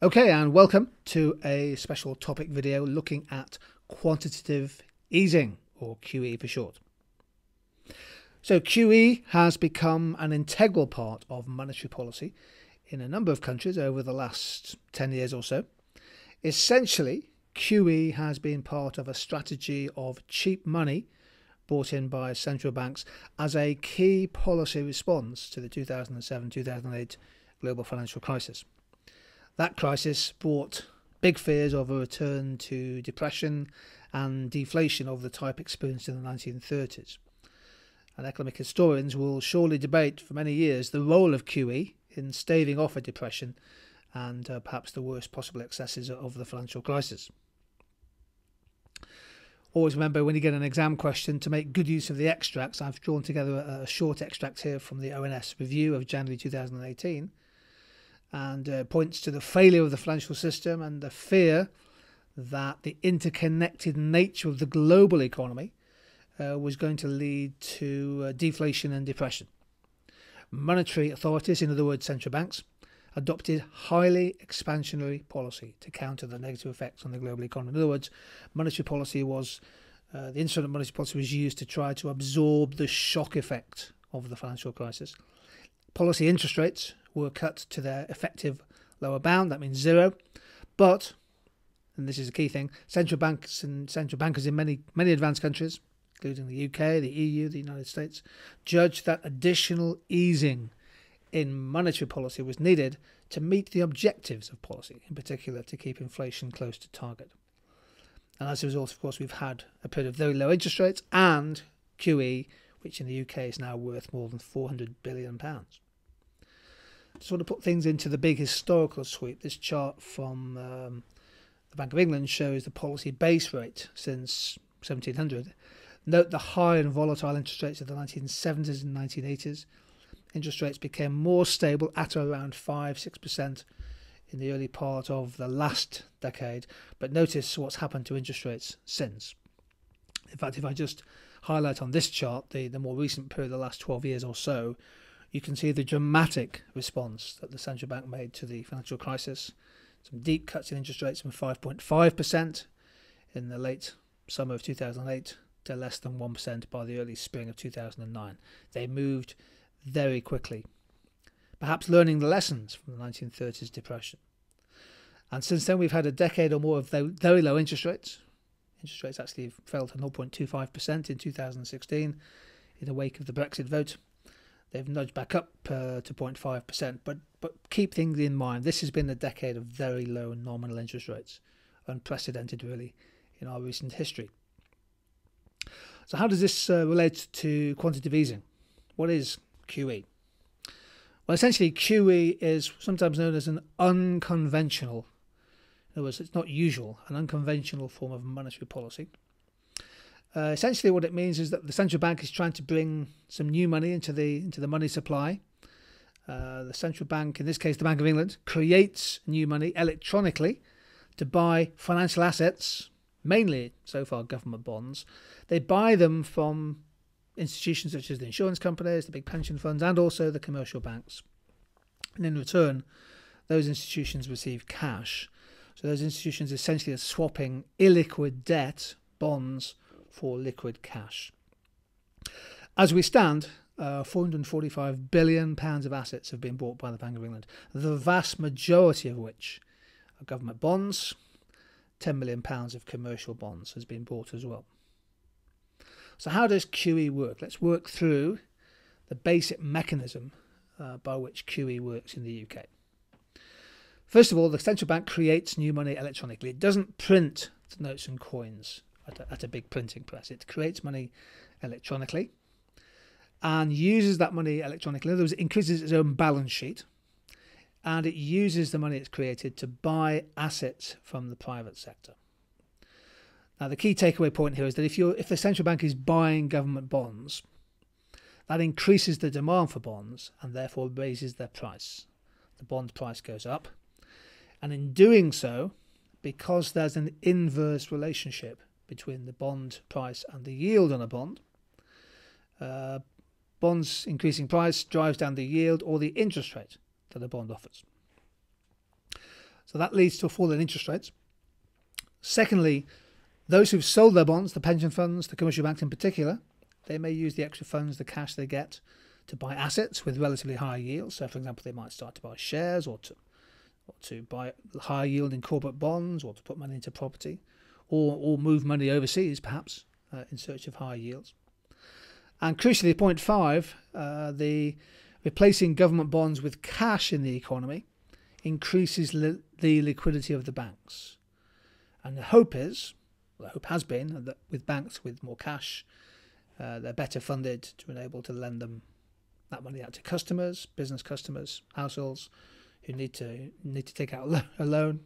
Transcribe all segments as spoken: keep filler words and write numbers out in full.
Okay, and welcome to a special topic video looking at quantitative easing, or Q E for short. So Q E has become an integral part of monetary policy in a number of countries over the last ten years or so. Essentially, Q E has been part of a strategy of cheap money bought in by central banks as a key policy response to the two thousand seven two thousand eight global financial crisis. That crisis brought big fears of a return to depression and deflation of the type experienced in the nineteen thirties. And economic historians will surely debate for many years the role of Q E in staving off a depression and uh, perhaps the worst possible excesses of the financial crisis. Always remember, when you get an exam question, to make good use of the extracts. I've drawn together a, a short extract here from the O N S review of January two thousand eighteen. And uh, points to the failure of the financial system and the fear that the interconnected nature of the global economy uh, was going to lead to uh, deflation and depression. Monetary authorities, in other words central banks, adopted highly expansionary policy to counter the negative effects on the global economy. In other words, monetary policy was, uh, the instrument of monetary policy was used to try to absorb the shock effect of the financial crisis. Policy interest rates were cut to their effective lower bound, that means zero. But, and this is a key thing, central banks and central bankers in many, many advanced countries, including the U K, the E U, the United States, judged that additional easing in monetary policy was needed to meet the objectives of policy, in particular to keep inflation close to target. And as a result, of course, we've had a period of very low interest rates and Q E, which in the U K is now worth more than four hundred billion pounds. To sort of put things into the big historical sweep, this chart from um, the Bank of England shows the policy base rate since seventeen hundred. Note the high and volatile interest rates of the nineteen seventies and nineteen eighties. Interest rates became more stable at around five to six percent in the early part of the last decade. But notice what's happened to interest rates since. In fact, if I just highlight on this chart the, the more recent period, the last twelve years or so, you can see the dramatic response that the central bank made to the financial crisis. Some deep cuts in interest rates from five point five percent in the late summer of two thousand eight to less than one percent by the early spring of two thousand nine. They moved very quickly, perhaps learning the lessons from the nineteen thirties depression. And since then, we've had a decade or more of very low interest rates. Interest rates actually fell to zero point two five percent in two thousand sixteen in the wake of the Brexit vote. They've nudged back up uh, to zero point five percent, but, but keep things in mind. This has been a decade of very low nominal interest rates, unprecedented really in our recent history. So how does this uh, relate to quantitative easing? What is Q E? Well, essentially Q E is sometimes known as an unconventional, in other words it's not usual, an unconventional form of monetary policy. Uh, essentially what it means is that the central bank is trying to bring some new money into the into the money supply. Uh, the central bank, in this case the Bank of England, creates new money electronically to buy financial assets, mainly so far government bonds. They buy them from institutions such as the insurance companies, the big pension funds and also the commercial banks. And in return, those institutions receive cash. So those institutions essentially are swapping illiquid debt, bonds, for liquid cash. As we stand, uh, four hundred forty-five billion pounds of assets have been bought by the Bank of England, the vast majority of which are government bonds. ten million pounds of commercial bonds has been bought as well. So how does Q E work? Let's work through the basic mechanism uh, by which Q E works in the U K. First of all, the central bank creates new money electronically. It doesn't print the notes and coins At a, at a big printing press. It creates money electronically and uses that money electronically. In other words, it increases its own balance sheet and it uses the money it's created to buy assets from the private sector. Now, the key takeaway point here is that if, you're, if the central bank is buying government bonds, that increases the demand for bonds and therefore raises their price. The bond price goes up. And in doing so, because there's an inverse relationship between the bond price and the yield on a bond, Uh, bonds increasing price drives down the yield or the interest rate that a bond offers. So that leads to a fall in interest rates. Secondly, those who've sold their bonds, the pension funds, the commercial banks in particular, they may use the extra funds, the cash they get, to buy assets with relatively higher yields. So, for example, they might start to buy shares or to, or to buy higher yielding corporate bonds, or to put money into property, or, or move money overseas, perhaps, uh, in search of higher yields. And crucially, point five, uh, the replacing government bonds with cash in the economy increases li the liquidity of the banks. And the hope is, well, the hope has been, that with banks with more cash, uh, they're better funded to enable to lend them that money out to customers, business customers, households who need to need to take out a loan.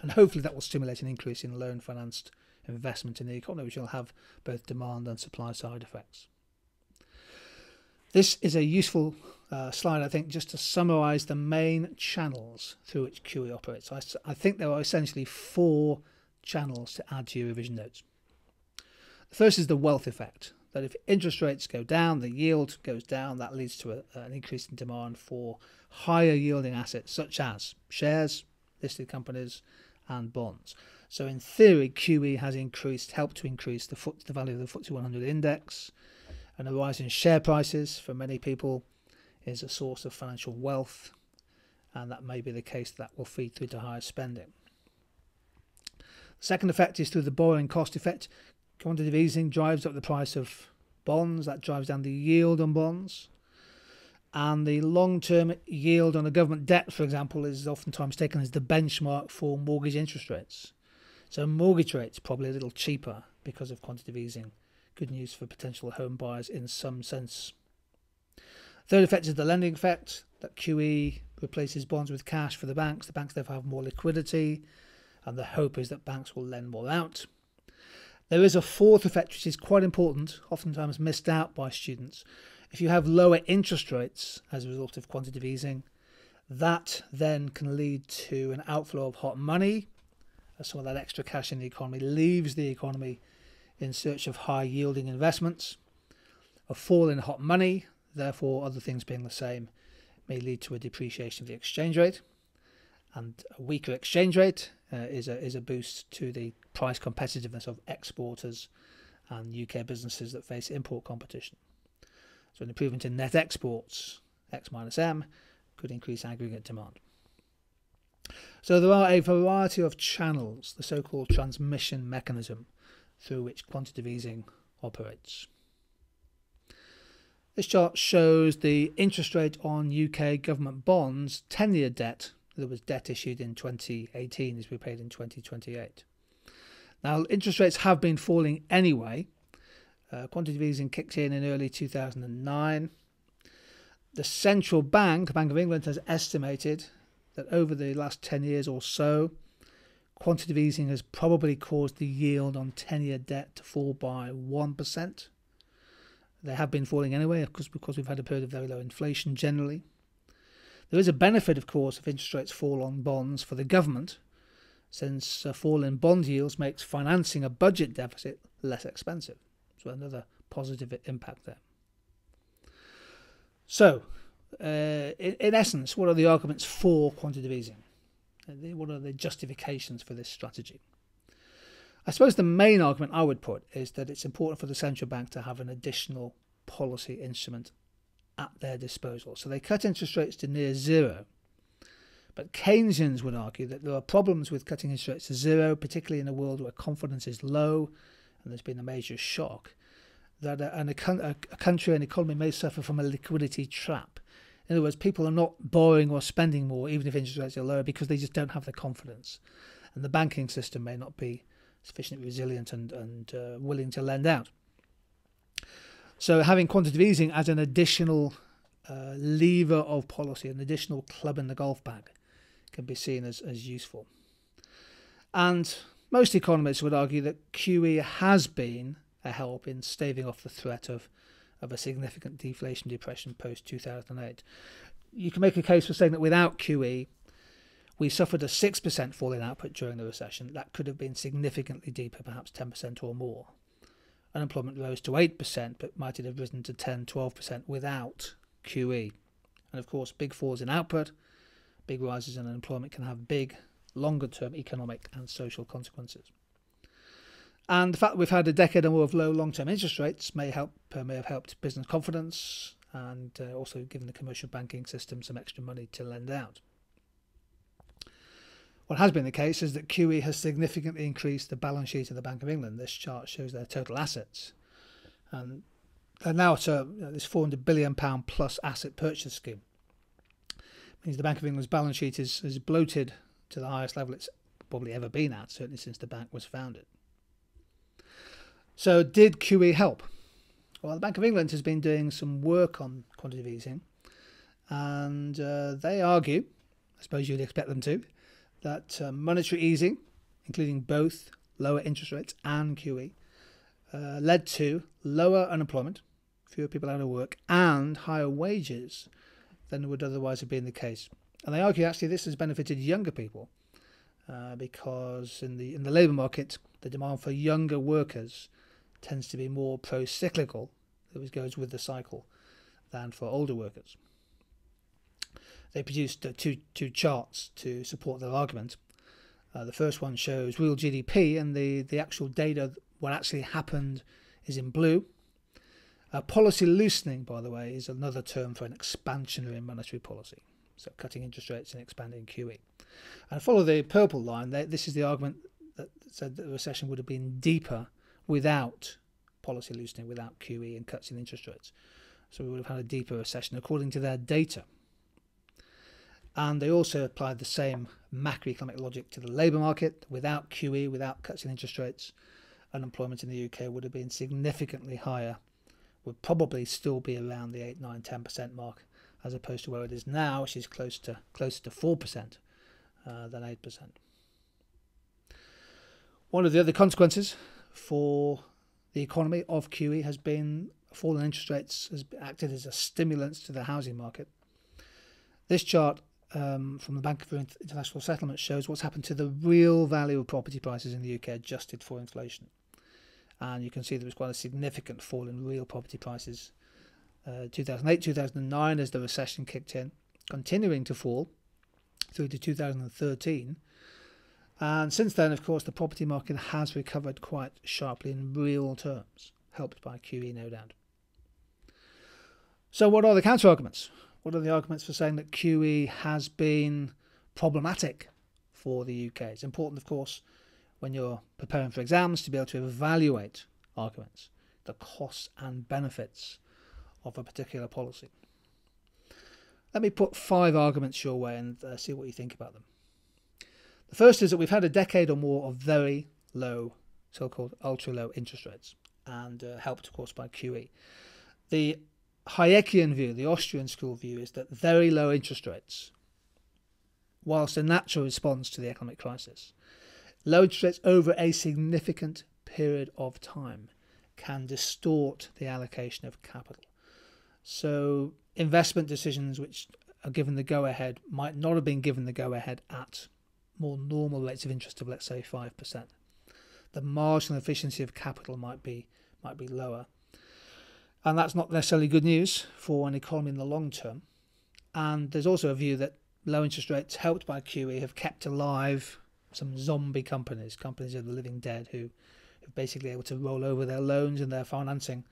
And hopefully that will stimulate an increase in loan-financed investment in the economy, which will have both demand and supply side effects. This is a useful uh, slide, I think, just to summarise the main channels through which Q E operates. I, I think there are essentially four channels to add to your revision notes. The first is the wealth effect, that if interest rates go down, the yield goes down, that leads to a, an increase in demand for higher yielding assets, such as shares, listed companies and bonds. So in theory, Q E has increased, helped to increase the, foot, the value of the F T S E one hundred index, and a rise in share prices for many people is a source of financial wealth, and that may be the case that will feed through to higher spending. The second effect is through the borrowing cost effect. Quantitative easing drives up the price of bonds, that drives down the yield on bonds. And the long-term yield on a government debt, for example, is oftentimes taken as the benchmark for mortgage interest rates. So mortgage rates probably a little cheaper because of quantitative easing. Good news for potential home buyers in some sense. Third effect is the lending effect, that Q E replaces bonds with cash for the banks. The banks therefore have more liquidity, and the hope is that banks will lend more out. There is a fourth effect which is quite important, oftentimes missed out by students. If you have lower interest rates as a result of quantitative easing, that then can lead to an outflow of hot money, as some of that extra cash in the economy leaves the economy in search of high yielding investments. A fall in hot money, therefore other things being the same, may lead to a depreciation of the exchange rate, and a weaker exchange rate uh, is, a, is a boost to the price competitiveness of exporters and U K businesses that face import competition. So an improvement in net exports, X minus M, could increase aggregate demand. So there are a variety of channels, the so-called transmission mechanism, through which quantitative easing operates. This chart shows the interest rate on U K government bonds, ten-year debt, that was debt issued in twenty eighteen, is repaid in twenty twenty-eight. Now, interest rates have been falling anyway. Uh, quantitative easing kicked in in early two thousand nine. The central bank, the Bank of England, has estimated that over the last ten years or so, quantitative easing has probably caused the yield on ten-year debt to fall by one percent. They have been falling anyway, of course, because we've had a period of very low inflation generally. There is a benefit, of course, if interest rates fall on bonds for the government, since a fall in bond yields makes financing a budget deficit less expensive. So another positive impact there. So, uh, in, in essence, what are the arguments for quantitative easing? What are the justifications for this strategy? I suppose the main argument I would put is that it's important for the central bank to have an additional policy instrument at their disposal. So they cut interest rates to near zero. But Keynesians would argue that there are problems with cutting interest rates to zero, particularly in a world where confidence is low and there's been a major shock, that a, an, a, a country and economy may suffer from a liquidity trap. In other words, people are not borrowing or spending more, even if interest rates are lower, because they just don't have the confidence. And the banking system may not be sufficiently resilient and, and uh, willing to lend out. So having quantitative easing as an additional uh, lever of policy, an additional club in the golf bag, can be seen as, as useful. And most economists would argue that Q E has been a help in staving off the threat of, of a significant deflation depression post two thousand eight. You can make a case for saying that without Q E, we suffered a six percent fall in output during the recession. That could have been significantly deeper, perhaps ten percent or more. Unemployment rose to eight percent, but might it have risen to ten, twelve percent without Q E? And of course, big falls in output Big rises in unemployment can have big, longer-term economic and social consequences. And the fact that we've had a decade or more of low long-term interest rates may help uh, may have helped business confidence, and uh, also given the commercial banking system some extra money to lend out. What has been the case is that Q E has significantly increased the balance sheet of the Bank of England. This chart shows their total assets, and they're now at a, you know, this four hundred billion pound plus asset purchase scheme. It means the Bank of England's balance sheet is, is bloated to the highest level it's probably ever been at, certainly since the bank was founded. So did Q E help? Well, the Bank of England has been doing some work on quantitative easing, and uh, they argue, I suppose you'd expect them to, that uh, monetary easing, including both lower interest rates and Q E, uh, led to lower unemployment, fewer people out of work, and higher wages than would otherwise have been the case. And they argue actually this has benefited younger people, uh, because in the in the labour market, the demand for younger workers tends to be more pro-cyclical, that goes with the cycle, than for older workers. They produced uh, two, two charts to support their argument. Uh, the first one shows real G D P, and the, the actual data, what actually happened, is in blue. Uh, policy loosening, by the way, is another term for an expansionary monetary policy, so cutting interest rates and expanding Q E. And follow the purple line, they, this is the argument that said that the recession would have been deeper without policy loosening, without Q E and cuts in interest rates. So we would have had a deeper recession, according to their data. And they also applied the same macroeconomic logic to the labour market. Without Q E, without cuts in interest rates, unemployment in the U K would have been significantly higher, would probably still be around the eight, nine, ten percent mark, as opposed to where it is now, which is close to, closer to four percent uh, than eight percent. One of the other consequences for the economy of Q E has been a fall in interest rates has acted as a stimulus to the housing market. This chart um, from the Bank of International Settlements shows what's happened to the real value of property prices in the U K adjusted for inflation. And you can see there was quite a significant fall in real property prices. Uh, two thousand eight, two thousand nine, as the recession kicked in, continuing to fall through to two thousand thirteen. And since then, of course, the property market has recovered quite sharply in real terms, helped by Q E, no doubt. So what are the counter-arguments? What are the arguments for saying that Q E has been problematic for the U K? It's important, of course, when you're preparing for exams, to be able to evaluate arguments, the costs and benefits of a particular policy. Let me put five arguments your way and uh, see what you think about them. The first is that we've had a decade or more of very low, so-called ultra-low interest rates, and uh, helped, of course, by Q E. The Hayekian view, the Austrian school view, is that very low interest rates, whilst a natural response to the economic crisis, low interest rates over a significant period of time can distort the allocation of capital. So investment decisions which are given the go-ahead might not have been given the go-ahead at more normal rates of interest of, let's say, five percent. The marginal efficiency of capital might be might be lower, and that's not necessarily good news for an economy in the long term. And there's also a view that low interest rates helped by Q E have kept alive some zombie companies, companies of the living dead, who are basically able to roll over their loans and their financing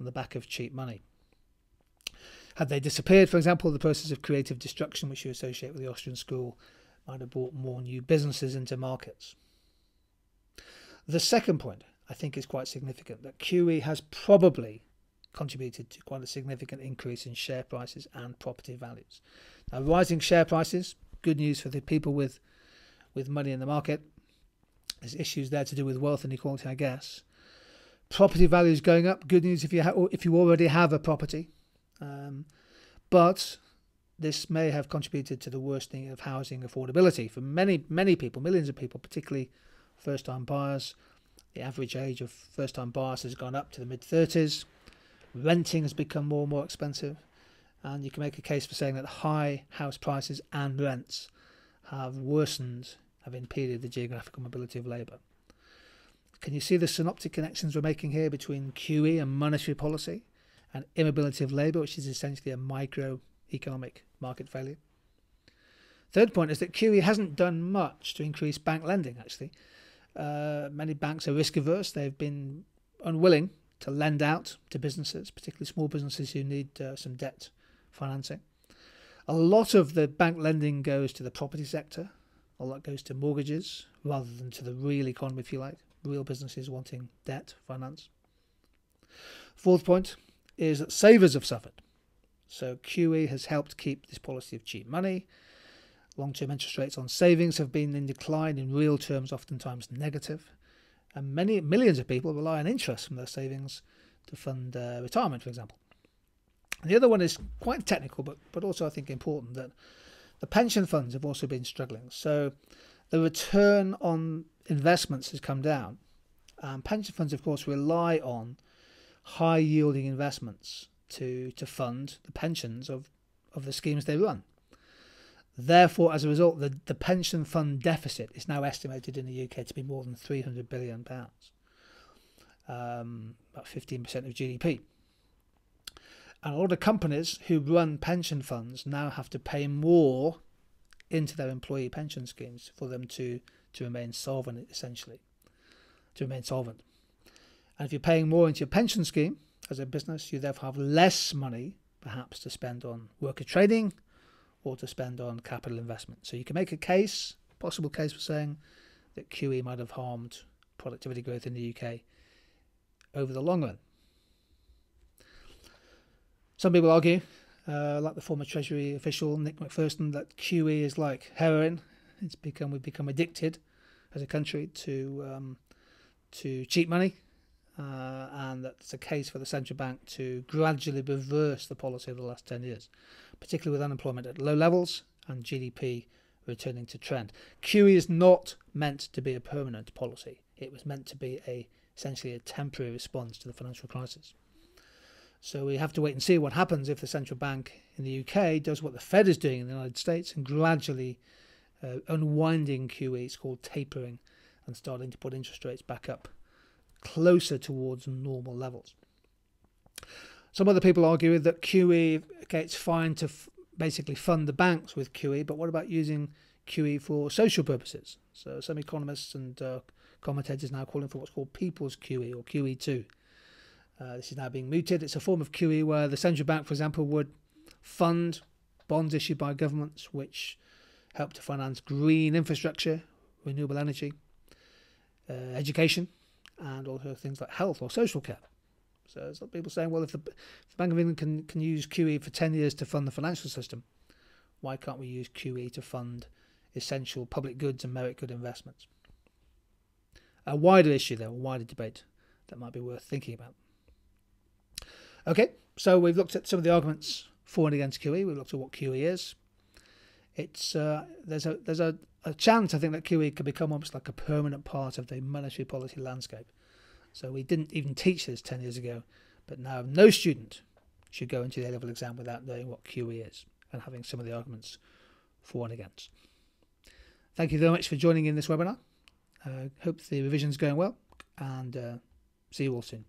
on the back of cheap money. Had they disappeared, for example, the process of creative destruction, which you associate with the Austrian school, might have brought more new businesses into markets. The second point, I think, is quite significant, that Q E has probably contributed to quite a significant increase in share prices and property values. Now, rising share prices, good news for the people with, with money in the market. There's issues there to do with wealth inequality, I guess. Property values going up, good news if you, ha if you already have a property. Um, but this may have contributed to the worsening of housing affordability for many, many people, millions of people, particularly first-time buyers. The average age of first-time buyers has gone up to the mid thirties. Renting has become more and more expensive. And you can make a case for saying that high house prices and rents have worsened, have impeded the geographical mobility of labour. Can you see the synoptic connections we're making here between Q E and monetary policy and immobility of labour, which is essentially a micro-economic market failure? Third point is that Q E hasn't done much to increase bank lending, actually. Uh, many banks are risk averse. They've been unwilling to lend out to businesses, particularly small businesses who need uh, some debt financing. A lot of the bank lending goes to the property sector. A lot goes to mortgages rather than to the real economy, if you like, real businesses wanting debt finance. Fourth point is that savers have suffered. So Q E has helped keep this policy of cheap money. Long-term interest rates on savings have been in decline, in real terms oftentimes negative. And many millions of people rely on interest from their savings to fund uh, retirement, for example. And the other one is quite technical, but, but also I think important, that the pension funds have also been struggling. So the return on investments has come down. Um, pension funds, of course, rely on high-yielding investments to, to fund the pensions of, of the schemes they run. Therefore, as a result, the, the pension fund deficit is now estimated in the U K to be more than three hundred billion pounds, um, about fifteen percent of G D P. And a lot of companies who run pension funds now have to pay more into their employee pension schemes for them to, to remain solvent, essentially, to remain solvent. And if you're paying more into your pension scheme as a business, you therefore have less money, perhaps, to spend on worker training, or to spend on capital investment. So you can make a case, possible case, for saying that Q E might have harmed productivity growth in the U K over the long run. Some people argue, uh, like the former Treasury official Nick McPherson, that Q E is like heroin. It's become we've become addicted as a country to um, to cheap money, uh, and that's a case for the central bank to gradually reverse the policy of the last ten years. Particularly with unemployment at low levels and G D P returning to trend. Q E is not meant to be a permanent policy. It was meant to be a essentially a temporary response to the financial crisis. So we have to wait and see what happens if the central bank in the U K does what the Fed is doing in the United States and gradually uh, unwinding Q E. It's called tapering, and starting to put interest rates back up closer towards normal levels. Some other people argue that Q E, okay, it's fine to f basically fund the banks with Q E, but what about using Q E for social purposes? So some economists and uh, commentators now calling for what's called People's Q E or Q E two. Uh, this is now being mooted. It's a form of Q E where the central bank, for example, would fund bonds issued by governments which help to finance green infrastructure, renewable energy, uh, education, and also things like health or social care. So there's a lot of people saying, well, if the, if the Bank of England can, can use Q E for ten years to fund the financial system, why can't we use Q E to fund essential public goods and merit good investments? A wider issue there, a wider debate that might be worth thinking about. Okay, so we've looked at some of the arguments for and against Q E. We've looked at what Q E is. It's uh, there's a there's a, a chance, I think, that Q E could become almost like a permanent part of the monetary policy landscape. So we didn't even teach this ten years ago, but now no student should go into the A Level exam without knowing what Q E is and having some of the arguments for and against. Thank you very much for joining in this webinar. I uh, hope the revision's going well, and uh, see you all soon.